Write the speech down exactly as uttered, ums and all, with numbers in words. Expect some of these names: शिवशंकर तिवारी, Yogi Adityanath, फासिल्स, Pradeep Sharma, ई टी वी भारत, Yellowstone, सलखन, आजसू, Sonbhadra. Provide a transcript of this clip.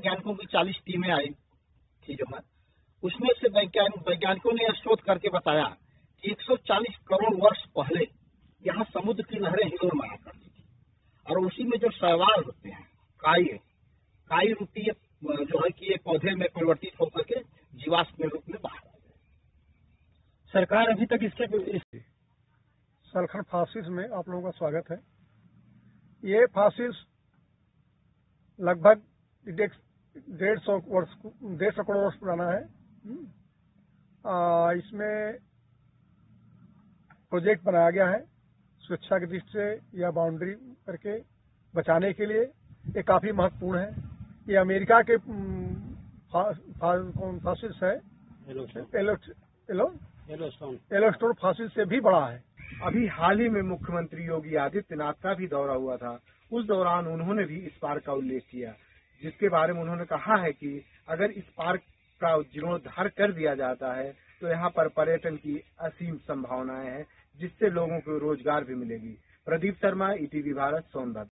वैज्ञानिकों की चालीस टीमें आई थी जो है, उसमें से वैज्ञानिकों ने यह शोध करके बताया कि एक सौ चालीस करोड़ वर्ष पहले यहाँ समुद्र की लहरें हिलोर मारा करती थी और उसी में जो शैवाल होते हैं काई काई रूपी जो है कि ये पौधे में परिवर्तित होकर के जीवाश्म रूप में बाहर आ गए। सरकार अभी तक इसके सलखन फासिल्स में आप लोगों का स्वागत है। ये फासिल्स लगभग डेढ़ सौ वर्ष डेढ़ सौ करोड़ वर्ष पुराना है। आ, इसमें प्रोजेक्ट बनाया गया है सुरक्षा की दृष्टि से या बाउंड्री करके बचाने के लिए। ये काफी महत्वपूर्ण है। ये अमेरिका के फासिल्स है, येलोस्टोन फासिल्स से भी बड़ा है। अभी हाल ही में मुख्यमंत्री योगी आदित्यनाथ का भी दौरा हुआ था, उस दौरान उन्होंने भी इस पार्क का उल्लेख किया, जिसके बारे में उन्होंने कहा है कि अगर इस पार्क का जीर्णोद्धार कर दिया जाता है तो यहाँ पर पर्यटन की असीम संभावनाएं हैं, जिससे लोगों को रोजगार भी मिलेगी। Pradeep Sharma, ई टी वी भारत, Sonbhadra.